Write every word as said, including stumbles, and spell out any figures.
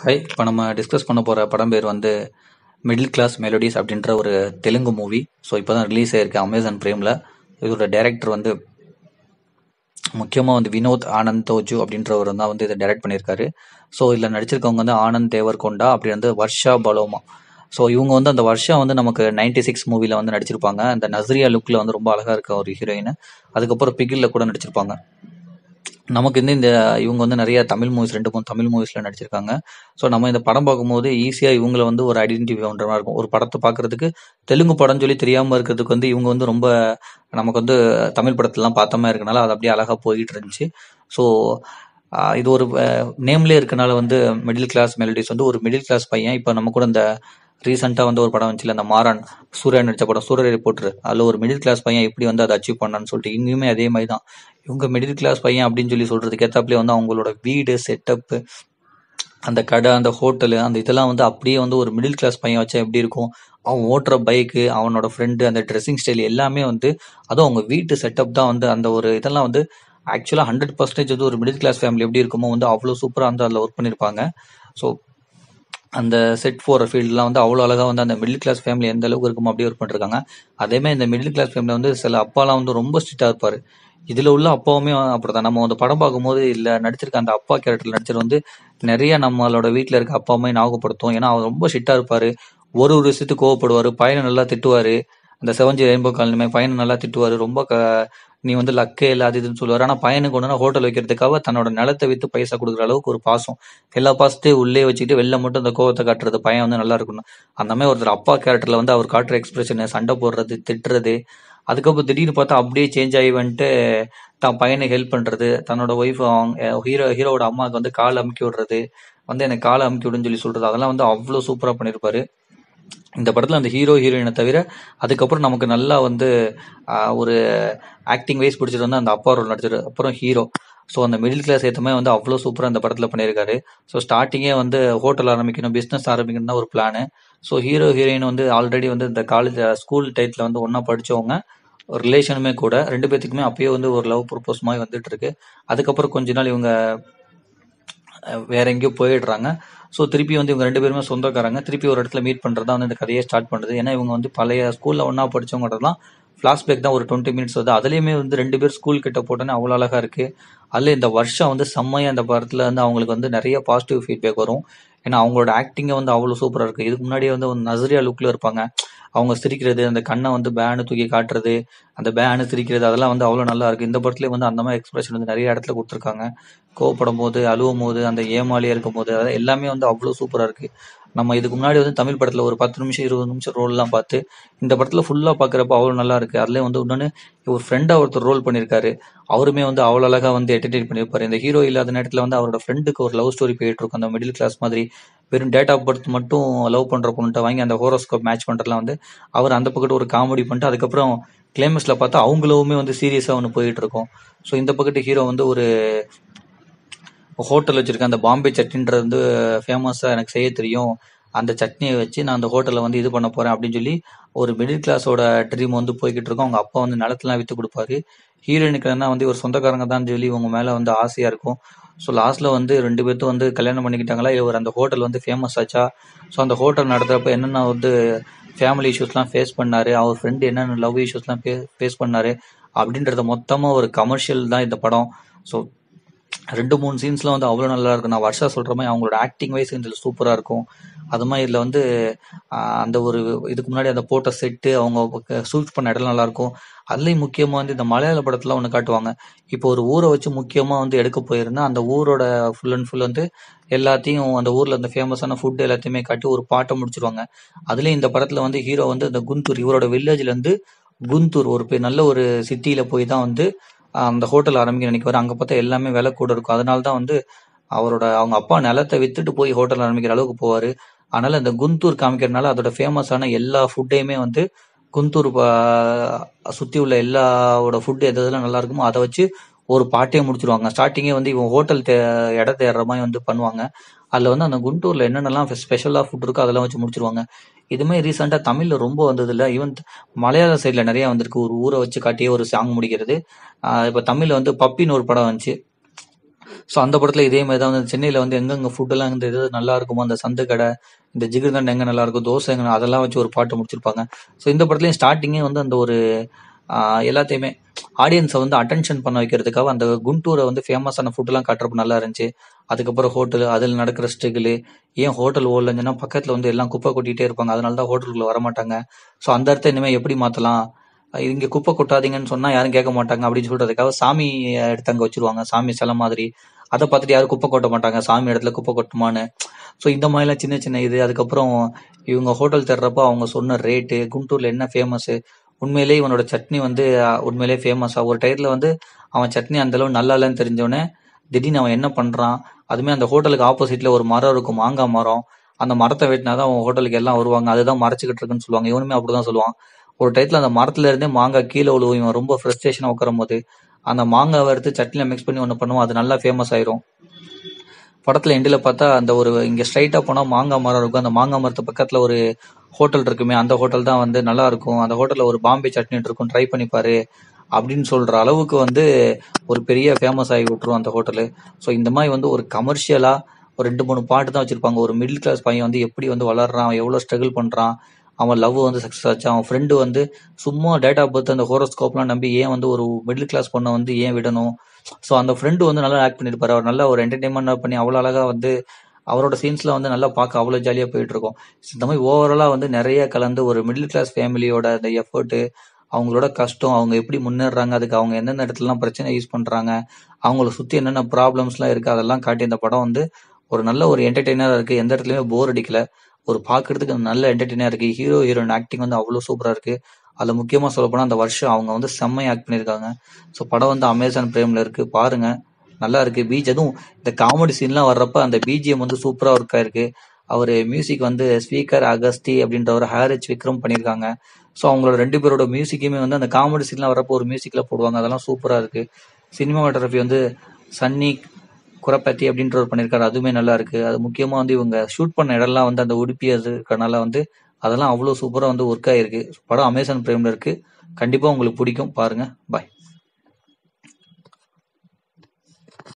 Hi, இப்போ நம்ம discuss பண்ண போகிற படம் பேர் வந்து மிடில் கிளாஸ் மெலோடிஸ் அப்படின்ற ஒரு தெலுங்கு மூவி. ஸோ இப்போ தான் ரிலீஸ் ஆகிருக்கு அமேசான் ப்ரைமில். இதோட டைரக்டர் வந்து முக்கியமாக வந்து வினோத் ஆனந்தோஜு அப்படின்றவர் தான் வந்து இதை டைரக்ட் பண்ணியிருக்காரு. ஸோ இதில் நடிச்சிருக்கவங்க வந்து ஆனந்த் தேவர்கொண்டா, அப்படி வந்து வர்ஷா பொல்லாமா. ஸோ இவங்க வந்து அந்த வருஷம் வந்து நமக்கு நைன்டி சிக்ஸ் மூவியில் வந்து நடிச்சிருப்பாங்க. அந்த நஸ்ரியா லுக்கில் வந்து ரொம்ப அழகாக இருக்க ஒரு ஹீரோயின். அதுக்கப்புறம் பிகிலில் கூட நடிச்சிருப்பாங்க. நமக்கு வந்து இந்த இவங்க வந்து நிறைய தமிழ் மூவிஸ், ரெண்டு மூணு தமிழ் மூவிஸில் நடிச்சிருக்காங்க. ஸோ நம்ம இந்த படம் பார்க்கும்போது ஈஸியாக இவங்களை வந்து ஒரு ஐடென்டிஃபை பண்ணுற மாதிரி இருக்கும். ஒரு படத்தை பார்க்குறதுக்கு, தெலுங்கு படம் சொல்லி தெரியாமல் இருக்கிறதுக்கு வந்து இவங்க வந்து ரொம்ப நமக்கு வந்து தமிழ் படத்திலாம் பார்த்த மாதிரி இருக்கனால அது அப்படியே அழகாக போயிட்டு இருந்துச்சு. ஸோ இது ஒரு நேம்லேயே இருக்கனால வந்து மிடில் கிளாஸ் மெலடிஸ் வந்து ஒரு மிடில் கிளாஸ் பையன். இப்போ நம்ம கூட இந்த ரீசெண்டாக வந்து ஒரு படம் வந்துச்சுல, அந்த மாறன் சூரியன் நடித்த படம் சூரிய ரிப்போர்ட்ரு, அதில் ஒரு மிடில் கிளாஸ் பையன் எப்படி வந்து அதை அச்சீவ் பண்ணான்னு சொல்லிட்டு இங்கேயுமே அதே மாதிரி தான். இவங்க மிடில் கிளாஸ் பையன் அப்படின்னு சொல்லி சொல்கிறதுக்கு ஏற்றாப்புலேயே வந்து அவங்களோட வீடு செட்டப்பு, அந்த கடை, அந்த ஹோட்டலு, அந்த இதெல்லாம் வந்து அப்படியே வந்து ஒரு மிடில் கிளாஸ் பையன் வச்சா எப்படி இருக்கும், அவன் ஓட்டுற பைக்கு, அவனோட ஃப்ரெண்டு, அந்த ட்ரெஸ்ஸிங் ஸ்டைல் எல்லாமே வந்து, அதுவும் அவங்க வீட்டு செட்டப் தான் வந்து அந்த ஒரு இதெல்லாம் வந்து ஆக்சுவலாக ஹண்ட்ரட் பர்சன்டேஜ் வந்து ஒரு மிடில் கிளாஸ் ஃபேமிலி எப்படி இருக்குமோ வந்து அவ்வளோ சூப்பராக வந்து அதில் ஒர்க் பண்ணியிருப்பாங்க. ஸோ அந்த செட் போகிற ஃபீல்டெலாம் வந்து அவ்வளோ அழகாக வந்து அந்த மிடில் கிளாஸ் ஃபேமிலி எந்த அளவுக்கு இருக்குமோ அப்படியே ஒர்க் பண்ணிருக்காங்க. அதேமாதிரி இந்த மிடில் கிளாஸ் ஃபேமிலியில் வந்து சில அப்பாலாம் வந்து ரொம்ப ஸ்ட்ரிக்டாக இருப்பார். இதில் உள்ள அப்பாவுமே அப்படி தான். நம்ம அந்த படம் பார்க்கும்போது இல்லை நடிச்சிருக்க அந்த அப்பா கேரக்டரில் நடிச்சர் வந்து நிறையா நம்மளோட வீட்டில் இருக்க அப்பாவுமே ஞாபகப்படுத்தும். ஏன்னா அவர் ரொம்ப ஸ்ட்ரிக்டாக இருப்பார். ஒரு ஒரு விஷயத்துக்கு கோவப்படுவார், பையனை நல்லா திட்டுவார். அந்த செவஞ்சி ரெயின்போ காலனிமே பையனை நல்லா திட்டுவார். ரொம்ப க நீ வந்து லக்கே இல்லாது இதுன்னு சொல்லுவார். ஆனால் பையனுக்கு ஒன்றுனா ஹோட்டல் வைக்கிறதுக்காக தன்னோட நிலத்தை விற்று பைசா கொடுக்குற அளவுக்கு ஒரு பாசம், எல்லா பாசத்தையும் உள்ளே வச்சுக்கிட்டு வெளில மட்டும் அந்த கோவத்தை காட்டுறது பையன் வந்து நல்லா இருக்கணும். அந்த மாதிரி ஒருத்தர் அப்பா கேரக்டரில் வந்து அவர் காட்டுற எக்ஸ்பிரஷனு, சண்டை போடுறது, திட்டுறது, அதுக்கப்புறம் திடீர்னு பார்த்தா அப்படியே சேஞ்ச் ஆகி வந்துட்டு தான் பையனுக்கு ஹெல்ப் பண்ணுறது, தன்னோட ஒய்ஃப் அவங்க ஹீரோ ஹீரோவோட அம்மாவுக்கு வந்து காலை அமுக்கி விடுறது, வந்து எனக்கு காலை அமுக்கி விடுன்னு சொல்லி சொல்கிறது, அதெல்லாம் வந்து அவ்வளோ சூப்பராக பண்ணியிருப்பார் இந்த படத்தில் அந்த ஹீரோ ஹீரோயினை தவிர. அதுக்கப்புறம் நமக்கு நல்லா வந்து ஒரு ஆக்டிங் வைஸ் பிடிச்சிட்டு வந்து அந்த அப்பா ரோல் நடிச்சிரு, அப்புறம் ஹீரோ. ஸோ அந்த மிடில் கிளாஸ் ஏற்றமே வந்து அவ்வளோ சூப்பராக அந்த படத்தில் பண்ணியிருக்காரு. ஸோ ஸ்டார்டிங்கே வந்து ஹோட்டல் ஆரம்பிக்கணும், பிஸ்னஸ் ஆரம்பிக்கணும்னா ஒரு பிளானு. ஸோ ஹீரோ ஹீரோயின் வந்து ஆல்ரெடி வந்து இந்த காலேஜ் ஸ்கூல் டைத்தில் வந்து ஒன்றா படித்தவங்க, ஒரு ரிலேஷனுமே கூட, ரெண்டு பேர்த்துக்குமே அப்பயே வந்து ஒரு லவ் ப்ரொபோஸ் மாதிரி வந்துட்டு இருக்கு. அதுக்கப்புறம் கொஞ்ச நாள் இவங்க வேற எங்கேயோ போயிடுறாங்க. ஸோ திருப்பி வந்து இவங்க ரெண்டு பேருமே சொந்தக்காரங்க, திருப்பி ஒரு இடத்துல மீட் பண்ணுறதா வந்து இந்த கதையை ஸ்டார்ட் பண்ணுறது. ஏன்னா இவங்க வந்து பழைய ஸ்கூலில் ஒன்றா படித்தவங்கன்றதுலாம் ஃப்ளாஷ்பேக் தான், ஒரு டுவெண்ட்டி மினிட்ஸ் வருது. அதுலேயுமே வந்து ரெண்டு பேர் ஸ்கூல் கிட்ட போட்டோன்னே அவ்வளோ அழகாக இருக்குது. அதில் இந்த வருஷம் வந்து செம்மையாக அந்த படத்தில் வந்து அவங்களுக்கு வந்து நிறைய பாசிட்டிவ் ஃபீட்பேக் வரும். ஏன்னா அவங்களோட ஆக்டிங்கை வந்து அவ்வளோ சூப்பராக இருக்குது. இதுக்கு முன்னாடியே வந்து ஒரு நஸ்ரியா லுக்கில் இருப்பாங்க. அவங்க சிரிக்கிறது, அந்த கண்ணை வந்து பேனு தூக்கி காட்டுறது, அந்த பேனு சிரிக்கிறது, அதெல்லாம் வந்து அவ்வளோ நல்லா இருக்குது. இந்த படத்துலேயே வந்து அந்த மாதிரி எக்ஸ்பிரஷன் வந்து நிறைய இடத்துல கொடுத்துருக்காங்க. கோவப்படும் போது, அழுவும் போது, அந்த ஏமாலியாக இருக்கும் போது, அதெல்லாம் எல்லாமே வந்து அவ்வளோ சூப்பராக இருக்குது. நம்ம இதுக்கு முன்னாடி வந்து தமிழ் படத்தில் ஒரு பத்து நிமிஷம் இருபது நிமிஷம் ரோல்லாம் பார்த்து, இந்த படத்தில் ஃபுல்லாக பார்க்குறப்ப அவ்வளோ நல்லா இருக்குது. அதில் வந்து இன்னொன்று ஒரு ஃப்ரெண்டாக ஒருத்தர் ரோல் பண்ணியிருக்காரு, அவருமே வந்து அவ்வளோ அழகாக வந்து என்டர்டெயின் பண்ணியிருப்பார். இந்த ஹீரோ இல்லாத நேரத்தில் வந்து அவரோட ஃப்ரெண்டுக்கு ஒரு லவ் ஸ்டோரி போயிட்டு இருக்கும். அந்த மிடில் கிளாஸ் மாதிரி வெறும் டேட் ஆஃப் பர்த் மட்டும் லவ் பண்ணுற பொண்ணுகிட்ட வாங்கி அந்த ஹோரோஸ்கோப் மேட்ச் பண்ணுறதுலாம் வந்து அவர் அந்த பக்கத்து ஒரு காமெடி பண்ணிட்டு, அதுக்கப்புறம் கிளைமேக்ஸில் பார்த்தா அவங்களுமே வந்து சீரியஸாக ஒன்று போயிட்டு இருக்கும். ஸோ இந்த பக்கத்து ஹீரோ வந்து ஒரு ஹோட்டல் வச்சுருக்கேன், அந்த பாம்பே சட்னின்றது வந்து ஃபேமஸாக எனக்கு செய்ய தெரியும், அந்த சட்னியை வச்சு நான் அந்த ஹோட்டலில் வந்து இது பண்ண போகிறேன் அப்படின்னு சொல்லி ஒரு மிடில் கிளாஸோட ட்ரீம் வந்து போய்கிட்டு இருக்கோம். அவங்க அப்பா வந்து நிலத்தெலாம் விற்று கொடுப்பாரு. ஹீரோயினுக்கு என்ன வந்து ஒரு சொந்தக்காரங்க தான் சொல்லி இவங்க மேலே வந்து ஆசையாக இருக்கும். ஸோ லாஸ்ட்டில் வந்து ரெண்டு பேர்த்தும் வந்து கல்யாணம் பண்ணிக்கிட்டாங்களா, இவர் அந்த ஹோட்டல் வந்து ஃபேமஸ் ஆச்சா. ஸோ அந்த ஹோட்டல் நடத்துகிறப்ப என்னென்ன வந்து ஃபேமிலி இஷ்யூஸ்லாம் ஃபேஸ் பண்ணார், அவர் ஃப்ரெண்டு என்னென்ன லவ் இஷ்யூஸ்லாம் ஃபே ஃபேஸ் பண்ணார் அப்படின்றத மொத்தமாக ஒரு கமர்ஷியல் தான் இந்த படம். ஸோ ரெண்டு மூணு சீன்ஸ்லாம் வந்து அவ்வளோ நல்லா இருக்கும். நான் வருஷா சொல்கிற மாதிரி அவங்களோட ஆக்டிங் வைஸ் இதில் சூப்பராக இருக்கும். அது மாதிரி இதில் வந்து அந்த ஒரு இதுக்கு முன்னாடி அந்த போட்ட செட்டு, அவங்க ஷூட் பண்ண இடம் நல்லாயிருக்கும். அதுலேயும் முக்கியமாக வந்து இந்த மலையாள படத்தில் ஒன்று காட்டுவாங்க. இப்போ ஒரு ஊரை வச்சு முக்கியமாக வந்து எடுக்க போயிருந்தா அந்த ஊரோட ஃபுல் அண்ட் ஃபுல் வந்து எல்லாத்தையும் அந்த ஊரில் அந்த ஃபேமஸான ஃபுட் எல்லாத்தையுமே காட்டி ஒரு பாட்டை முடிச்சிருவாங்க. அதுலேயும் இந்த படத்தில் வந்து ஹீரோ வந்து இந்த குந்தூர், இவரோட வில்லேஜ்லேருந்து குந்தூர் ஒரு நல்ல ஒரு சிட்டியில் போய் தான் வந்து அந்த ஹோட்டல் ஆரம்பிக்க நினைக்கிறாரு. அங்கே பார்த்தா எல்லாமே விலை கூட இருக்கும். அதனால தான் வந்து அவரோட அவங்க அப்பா நிலத்தை வித்துட்டு போய் ஹோட்டல் ஆரம்பிக்கிற அளவுக்கு போவார். அதனால இந்த குந்தூர் காமிக்கிறதுனால அதோட ஃபேமஸான எல்லா ஃபுட்டையுமே வந்து குந்தூர் சுற்றி உள்ள எல்லாவோட ஃபுட்டு எது எதுலாம் நல்லா இருக்குமோ அதை வச்சு ஒரு பாட்டையே முடிச்சிருவாங்க. ஸ்டார்டிங்கே வந்து இவன் ஹோட்டல் தே இட தேடுற மாதிரி வந்து பண்ணுவாங்க. அதில் வந்து அந்த குண்டூரில் என்னென்னலாம் ஸ்பெஷலாக ஃபுட் இருக்கோ அதெல்லாம் வச்சு முடிச்சிருவாங்க. இதுமாதிரி ரீசெண்டாக தமிழில் ரொம்ப வந்ததில்லை, ஈவன் மலையாள சைடில் நிறையா வந்திருக்கு. ஒரு ஊரை வச்சு காட்டியே ஒரு சாங் முடிக்கிறது. இப்போ தமிழில் வந்து பப்பின்னு ஒரு படம் வந்துச்சு. ஸோ அந்த படத்தில் இதே மாதிரி தான் வந்து சென்னையில் வந்து எங்கெங்கே ஃபுட்டெல்லாம் இந்த இது நல்லா இருக்குமோ அந்த சந்தை கடை இந்த ஜிகிர்தான் எங்கே நல்லா இருக்கும் தோசை எங்கே அதெல்லாம் வச்சு ஒரு பாட்டு முடிச்சிருப்பாங்க. ஸோ இந்த படத்துலையும் ஸ்டார்டிங்கே வந்து அந்த ஒரு எல்லாத்தையுமே ஆடியன்ஸை வந்து அட்டென்ஷன் பண்ண வைக்கிறதுக்காக அந்த குண்டூரை வந்து ஃபேமஸான ஃபுட்டெல்லாம் காட்டுறப்ப நல்லா இருந்துச்சு. அதுக்கப்புறம் ஹோட்டலு அதில் நடக்கிற ஸ்ட்ரகிளு ஏன் ஹோட்டல் ஓடலஞ்சுன்னா பக்கத்தில் வந்து எல்லாம் குப்பை கொட்டிகிட்டே இருப்பாங்க, அதனால தான் ஹோட்டலுக்குள்ளே வரமாட்டாங்க. ஸோ அந்த அர்த்தம் இனிமேல் எப்படி மாற்றலாம், இங்கே குப்பை கொட்டாதீங்கன்னு சொன்னால் யாரும் கேட்க மாட்டாங்க அப்படின்னு சொல்கிறதுக்காக சாமி எடுத்து அங்கே வச்சுருவாங்க, சாமி சிலை மாதிரி. அதை பார்த்துட்டு யாரும் குப்பை கொட்ட மாட்டாங்க, சாமி இடத்துல குப்பை கொட்டுமான்னு. ஸோ இந்த மாதிரிலாம் சின்ன சின்ன இது. அதுக்கப்புறம் இவங்க ஹோட்டல் தேடுறப்போ அவங்க சொன்ன ரேட்டு, குண்டூரில் என்ன ஃபேமஸ்ஸு, உண்மையிலே இவனோட சட்னி வந்து உண்மையிலே ஃபேமஸாக ஒரு டயத்தில் வந்து அவன் சட்னி அந்தளவு நல்லா இல்லைன்னு தெரிஞ்சோடனே திடீர்னு அவன் என்ன பண்ணுறான், அதுமே அந்த ஹோட்டலுக்கு ஆப்போசிட்டில் ஒரு மரம் இருக்கும் மாங்காய் மரம், அந்த மரத்தை வெட்டினா தான் அவன் ஹோட்டலுக்கு எல்லாம் வருவாங்க, அதுதான் மறைச்சிக்கிட்டு இருக்குன்னு சொல்லுவாங்க. இவனுமே அப்படி தான் சொல்லுவான். ஒரு டயத்தில் அந்த மரத்துல இருந்தே மாங்காய் கீழே விழுவும். இவன் ரொம்ப ஃப்ரஸ்ட்ரேஷனாக உட்காரும் போது அந்த மாங்காவை எடுத்து சட்னியில் மிக்ஸ் பண்ணி ஒன்று பண்ணுவோம், அது நல்லா ஃபேமஸ் ஆயிரும். படத்தில் எண்டில் பார்த்தா அந்த ஒரு இங்கே ஸ்ட்ரைட்டாக போனால் மாங்காய் மரம் இருக்கும், அந்த மாங்காய் மரத்து பக்கத்தில் ஒரு ஹோட்டல் இருக்குமே, அந்த ஹோட்டல் தான் வந்து நல்லா இருக்கும், அந்த ஹோட்டலில் ஒரு பாம்பே சட்னி இருக்கும் ட்ரை பண்ணிப்பாரு அப்படின்னு சொல்கிற அளவுக்கு வந்து ஒரு பெரிய ஃபேமஸ் ஆகி விட்டுரும் அந்த ஹோட்டலு. ஸோ இந்த மாதிரி வந்து ஒரு கமர்ஷியலாக ஒரு ரெண்டு மூணு பாட்டு தான் வச்சுருப்பாங்க. ஒரு மிடில் கிளாஸ் பையன் வந்து எப்படி வந்து வளர்றான், அவன் எவ்வளோ ஸ்ட்ரகிள் பண்ணுறான், அவன் லவ் வந்து சக்ஸஸ் ஆச்சு, அவன் ஃப்ரெண்டு வந்து சும்மா டேட் ஆஃப் பர்த் அந்த ஹோரோஸ்கோப்லாம் நம்பி ஏன் வந்து ஒரு மிடில் கிளாஸ் பொண்ணை வந்து ஏன் விடணும். ஸோ அந்த ஃப்ரெண்டு வந்து நல்லா ஆக்ட் பண்ணியிருப்பாரு, அவர் நல்லா ஒரு என்டர்டைன்மெண்டாக பண்ணி அவ்வளோ அழகாக வந்து அவரோட சீன்ஸ்லாம் வந்து நல்லா பார்க்க அவ்வளோ ஜாலியாக போயிட்டுருக்கோம். இந்த மாதிரி ஓவராலாக வந்து நிறைய கலந்து ஒரு மிடில் கிளாஸ் ஃபேமிலியோட அந்த எஃபர்ட்டு, அவங்களோட கஷ்டம், அவங்க எப்படி முன்னேறாங்க, அதுக்கு அவங்க எந்தெந்த இடத்துலலாம் பிரச்சனை யூஸ் பண்ணுறாங்க, அவங்கள சுற்றி என்னென்ன ப்ராப்ளம்ஸ்லாம் இருக்குது அதெல்லாம் காட்டி இந்த படம் வந்து ஒரு நல்ல ஒரு என்டர்டெய்னராக இருக்குது. எந்த இடத்துலையுமே போர் அடிக்கலை, ஒரு பார்க்கறதுக்கு நல்ல என்டர்டெய்னாக இருக்குது. ஹீரோ ஹீரோயின் ஆக்டிங் வந்து அவ்வளோ சூப்பராக இருக்குது. அதில் முக்கியமாக சொல்லப்போனால் அந்த வர்ஷா அவங்க வந்து செம்மையாக ஆக்ட் பண்ணியிருக்காங்க. ஸோ படம் வந்து அமேசான் ப்ரைமில் இருக்குது, பாருங்கள், நல்லா இருக்குது. பீச் அதுவும் இந்த காமெடி சீன்லாம் வர்றப்ப அந்த பிஜிஎம் வந்து சூப்பராக ஒர்க் ஆயிருக்கு. அவர் மியூசிக் வந்து ஸ்பீக்கர் அகஸ்டி அப்படின்றவர் ஹாரிச் விக்ரம் பண்ணியிருக்காங்க. ஸோ அவங்களோட ரெண்டு பேரோட மியூசிக்குமே வந்து அந்த காமெடி சீன்லாம் வர்றப்போ ஒரு மியூசிக்கில் போடுவாங்க, அதெல்லாம் சூப்பராக இருக்குது. சினிமாட்டோகிராஃபி வந்து சன்னி குரப்பத்தி அப்படின்றவர் பண்ணியிருக்காரு, அதுவுமே நல்லா இருக்குது. அது முக்கியமாக வந்து இவங்க ஷூட் பண்ண இடம்லாம் வந்து அந்த உடுப்பி இருக்கிறனால வந்து அதெல்லாம் அவ்வளோ சூப்பராக வந்து ஒர்க் ஆகிருக்கு. படம் அமேசான் ப்ரைமில் இருக்குது, கண்டிப்பாக உங்களுக்கு பிடிக்கும், பாருங்கள். பாய்.